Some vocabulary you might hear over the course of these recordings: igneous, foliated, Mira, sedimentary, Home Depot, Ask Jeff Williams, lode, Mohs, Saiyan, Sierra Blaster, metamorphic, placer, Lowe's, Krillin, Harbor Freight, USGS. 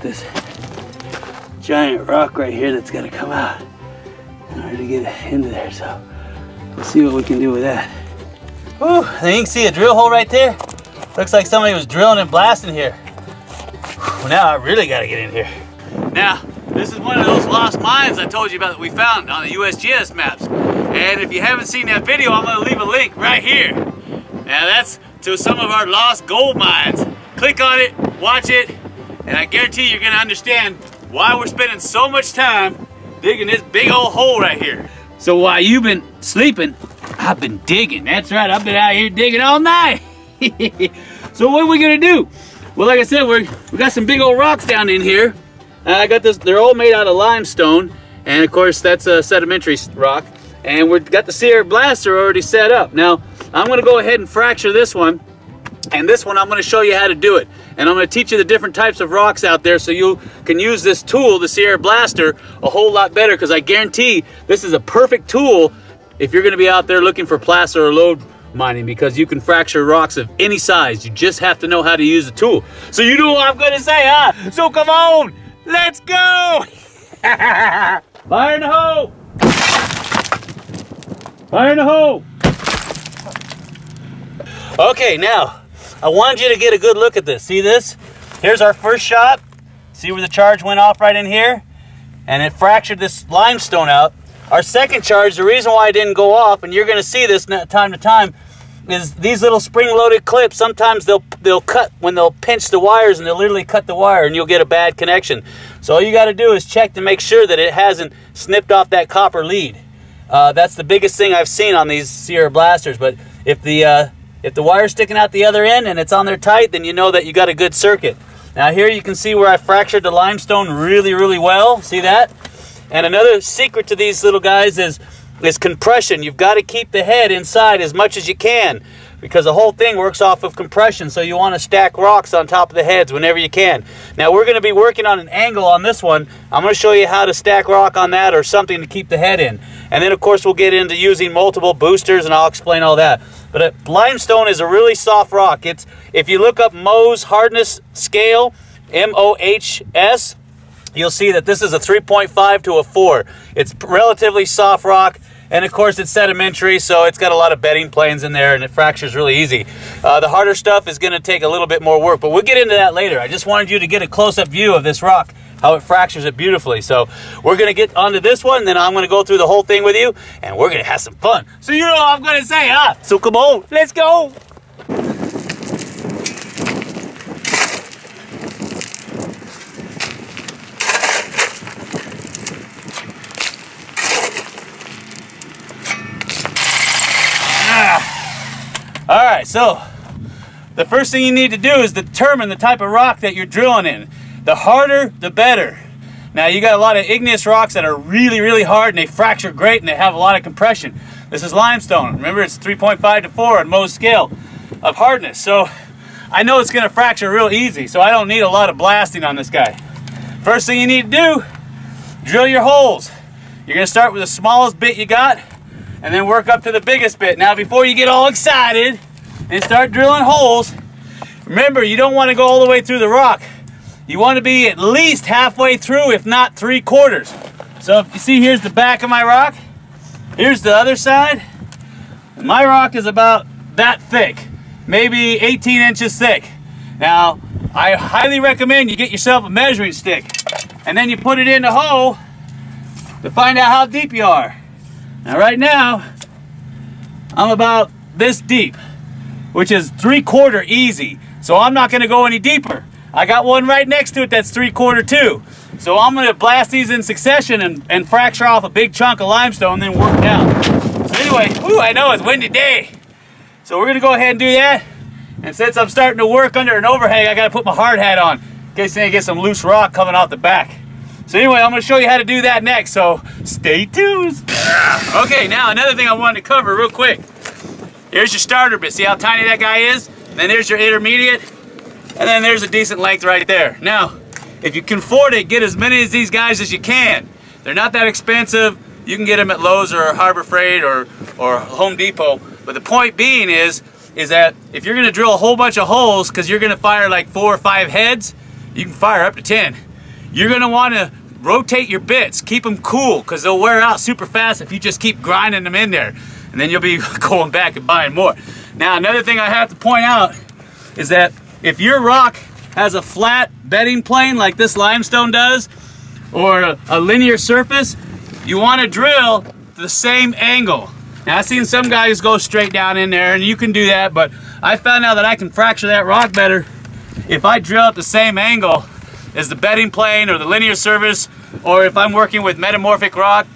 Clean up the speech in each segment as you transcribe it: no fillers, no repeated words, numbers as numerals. got this giant rock right here that's got to come out in order to get it into there. So we'll see what we can do with that. Whew, you can see a drill hole right there. Looks like somebody was drilling and blasting here. Whew, now I really got to get in here. Now, this is one of those lost mines I told you about that we found on the USGS maps. And if you haven't seen that video, I'm going to leave a link right here. Now that's to some of our lost gold mines. Click on it, watch it, and I guarantee you're going to understand why we're spending so much time digging this big old hole right here. So while you've been sleeping, I've been digging. That's right, I've been out here digging all night. So what are we going to do? Well, like I said, we got some big old rocks down in here. I got this, they're all made out of limestone, and of course that's a sedimentary rock. And we've got the Sierra Blaster already set up. Now, I'm going to go ahead and fracture this one, and this one I'm going to show you how to do it. And I'm going to teach you the different types of rocks out there so you can use this tool, the Sierra Blaster, a whole lot better, because I guarantee this is a perfect tool if you're going to be out there looking for placer or lode mining, because you can fracture rocks of any size. You just have to know how to use the tool. So you know what I'm going to say, huh? So come on, let's go! Fire in the hole! Fire in the hole! Okay, now, I wanted you to get a good look at this. See this? Here's our first shot. See where the charge went off right in here? And it fractured this limestone out. Our second charge, the reason why it didn't go off, and you're gonna see this time to time, is these little spring-loaded clips. Sometimes they'll cut when they'll pinch the wires, and they'll literally cut the wire and you'll get a bad connection. So all you gotta do is check to make sure that it hasn't snipped off that copper lead. That's the biggest thing I've seen on these Sierra Blasters. But if the wire's sticking out the other end and it's on there tight, then you know that you got a good circuit. Now here you can see where I fractured the limestone really, really well. See that? And another secret to these little guys is compression. You've got to keep the head inside as much as you can, because the whole thing works off of compression. So you want to stack rocks on top of the heads whenever you can. Now we're going to be working on an angle on this one. I'm going to show you how to stack rock on that or something to keep the head in. And then of course we'll get into using multiple boosters, and I'll explain all that. But limestone is a really soft rock. It's, if you look up Mohs hardness scale, M-O-H-S, you'll see that this is a 3.5 to a 4. It's relatively soft rock. And of course it's sedimentary, so it's got a lot of bedding planes in there, and it fractures really easy. The harder stuff is gonna take a little bit more work, but we'll get into that later. I just wanted you to get a close-up view of this rock, how it fractures it beautifully. So we're gonna get onto this one, then I'm gonna go through the whole thing with you, and we're gonna have some fun. So you know what I'm gonna say, huh? So come on, let's go. All right, so the first thing you need to do is determine the type of rock that you're drilling in. The harder, the better. Now, you got a lot of igneous rocks that are really, really hard, and they fracture great, and they have a lot of compression. This is limestone. Remember, it's 3.5 to 4 on Mohs scale of hardness. So I know it's gonna fracture real easy, so I don't need a lot of blasting on this guy. First thing you need to do, drill your holes. You're gonna start with the smallest bit you got, and then work up to the biggest bit. Now, before you get all excited and start drilling holes, remember, you don't want to go all the way through the rock. You want to be at least halfway through, if not 3/4. So if you see, here's the back of my rock. Here's the other side. My rock is about that thick, maybe 18 inches thick. Now, I highly recommend you get yourself a measuring stick, and then you put it in the hole to find out how deep you are. Now right now, I'm about this deep, which is 3/4 easy. So I'm not gonna go any deeper. I got one right next to it that's 3/4 too. So I'm gonna blast these in succession and fracture off a big chunk of limestone and then work down. So anyway, ooh, I know it's a windy day. So we're gonna go ahead and do that. And since I'm starting to work under an overhang, I gotta put my hard hat on in case I get some loose rock coming off the back. So anyway, I'm gonna show you how to do that next, so stay tuned. Okay, now another thing I wanted to cover real quick. Here's your starter bit, see how tiny that guy is? And then there's your intermediate, and then there's a decent length right there. Now, if you can afford it, get as many of these guys as you can. They're not that expensive. You can get them at Lowe's or Harbor Freight or Home Depot. But the point being is that if you're gonna drill a whole bunch of holes, because you're gonna fire like 4 or 5 heads, you can fire up to 10. You're going to want to rotate your bits, keep them cool, because they'll wear out super fast if you just keep grinding them in there, and then you'll be going back and buying more. Now another thing I have to point out is that if your rock has a flat bedding plane like this limestone does, or a linear surface, you want to drill the same angle. Now I've seen some guys go straight down in there, and you can do that, but I found out that I can fracture that rock better if I drill at the same angle as the bedding plane or the linear surface, or if I'm working with metamorphic rock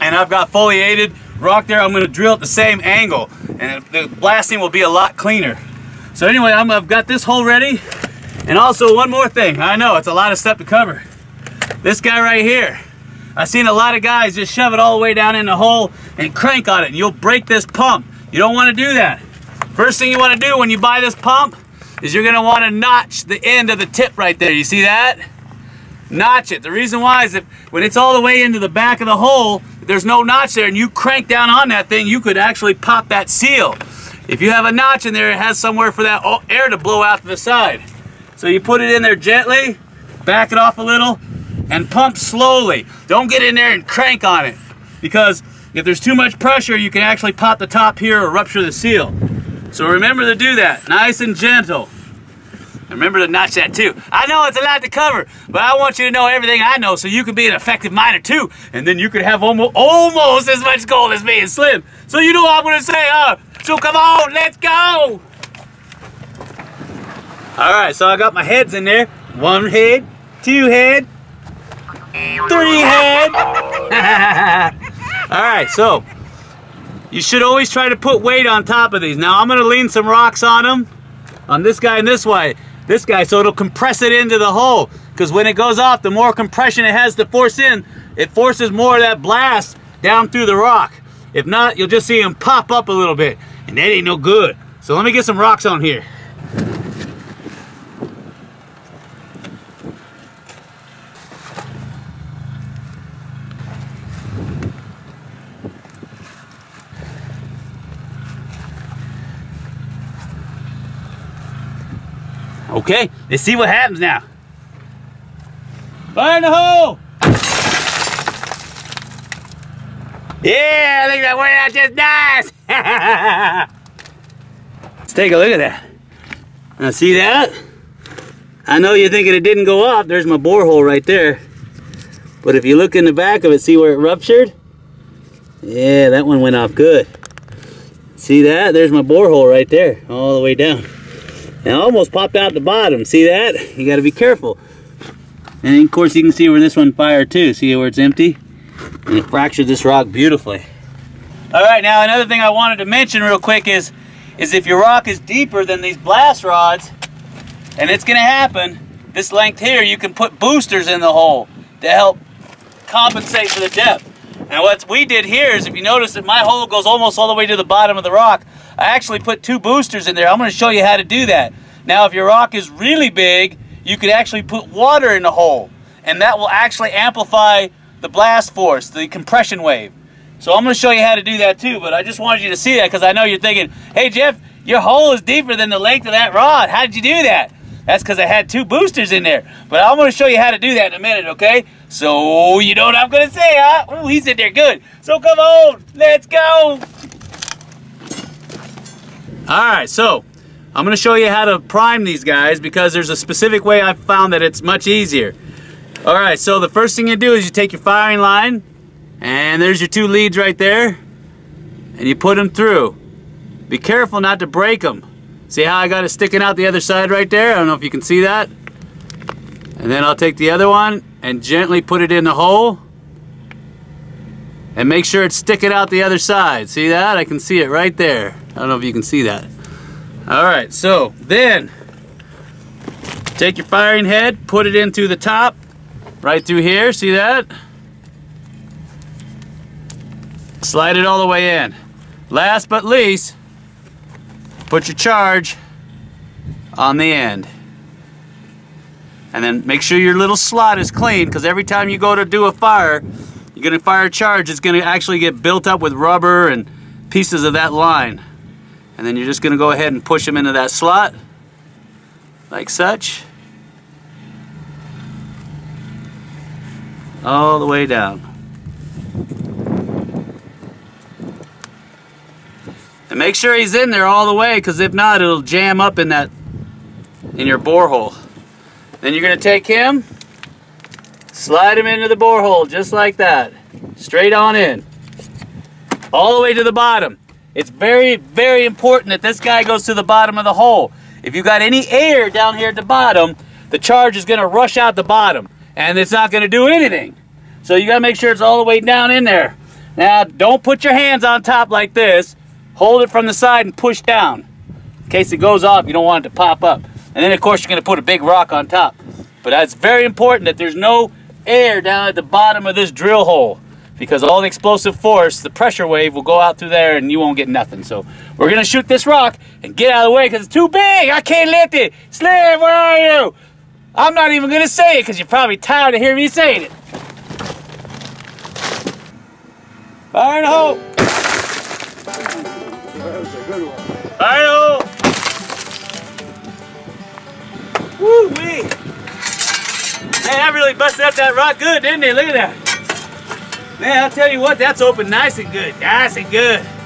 and I've got foliated rock there, I'm going to drill at the same angle, and the blasting will be a lot cleaner. So anyway, I've got this hole ready. And also one more thing, I know it's a lot of stuff to cover. This guy right here, I've seen a lot of guys just shove it all the way down in the hole and crank on it, and you'll break this pump. You don't want to do that. First thing you want to do when you buy this pump is you're going to want to notch the end of the tip right there. You see that? Notch it. The reason why is that when it's all the way into the back of the hole, there's no notch there, and you crank down on that thing, you could actually pop that seal. If you have a notch in there, it has somewhere for that air to blow out to the side. So you put it in there gently, back it off a little, and pump slowly. Don't get in there and crank on it, because if there's too much pressure, you can actually pop the top here or rupture the seal. So remember to do that, nice and gentle. And remember to notch that too. I know it's a lot to cover, but I want you to know everything I know so you can be an effective miner too, and then you could have almost as much gold as me and Slim. So you know what I'm gonna say, huh? So come on, let's go! Alright, so I got my heads in there. One head, two head, three head. Alright, so you should always try to put weight on top of these. Now I'm going to lean some rocks on them, on this guy and this guy, so it'll compress it into the hole. Because when it goes off, the more compression it has to force in, it forces more of that blast down through the rock. If not, you'll just see them pop up a little bit, and that ain't no good. So let me get some rocks on here. Okay, let's see what happens now. Fire in the hole! Yeah, look at that, went out just nice! Let's take a look at that. Now see that? I know you're thinking it didn't go off. There's my borehole right there. But if you look in the back of it, see where it ruptured? Yeah, that one went off good. See that? There's my borehole right there, all the way down. Now almost popped out the bottom, see that? You gotta be careful. And of course you can see where this one fired too, see where it's empty? And it fractured this rock beautifully. Alright, now another thing I wanted to mention real quick is if your rock is deeper than these blast rods, and it's gonna happen, this length here, you can put boosters in the hole to help compensate for the depth. And what we did here is, if you notice that my hole goes almost all the way to the bottom of the rock, I actually put two boosters in there. I'm going to show you how to do that. Now, if your rock is really big, you could actually put water in the hole, and that will actually amplify the blast force, the compression wave. So I'm going to show you how to do that too, but I just wanted you to see that because I know you're thinking, hey Jeff, your hole is deeper than the length of that rod. How did you do that? That's because I had two boosters in there. But I'm going to show you how to do that in a minute, okay? So you know what I'm going to say, huh? Ooh, he's in there good. So come on, let's go. Alright, so I'm going to show you how to prime these guys because there's a specific way I've found that it's much easier. Alright, so the first thing you do is you take your firing line, and there's your two leads right there, and you put them through. Be careful not to break them. See how I got it sticking out the other side right there? I don't know if you can see that. And then I'll take the other one and gently put it in the hole, and make sure it's sticking out the other side. See that? I can see it right there. I don't know if you can see that. Alright, so then take your firing head, put it in through the top, right through here, see that? Slide it all the way in. Last but least, put your charge on the end. And then make sure your little slot is clean, because every time you go to do a fire, you're going to fire a charge, it's going to actually get built up with rubber and pieces of that line. And then you're just going to go ahead and push them into that slot, like such. all the way down. And make sure he's in there all the way, because if not, it'll jam up in that, in your borehole. Then you're going to take him, slide him into the borehole just like that, straight on in, all the way to the bottom. It's very, very important that this guy goes to the bottom of the hole. If you got any air down here at the bottom, the charge is going to rush out the bottom, and it's not going to do anything. So you got to make sure it's all the way down in there. Now, don't put your hands on top like this. Hold it from the side and push down. In case it goes off, you don't want it to pop up. And then, of course, you're going to put a big rock on top. But it's very important that there's no air down at the bottom of this drill hole, because all the explosive force, the pressure wave, will go out through there and you won't get nothing. So we're going to shoot this rock and get out of the way because it's too big. I can't lift it. Slim, where are you? I'm not even going to say it because you're probably tired of hearing me saying it. Fire in the hole. That was a good one. Fire in the hole. Woo-wee. Man, I really busted up that rock good, didn't it? Look at that. Man, I'll tell you what, that's open nice and good. Nice and good.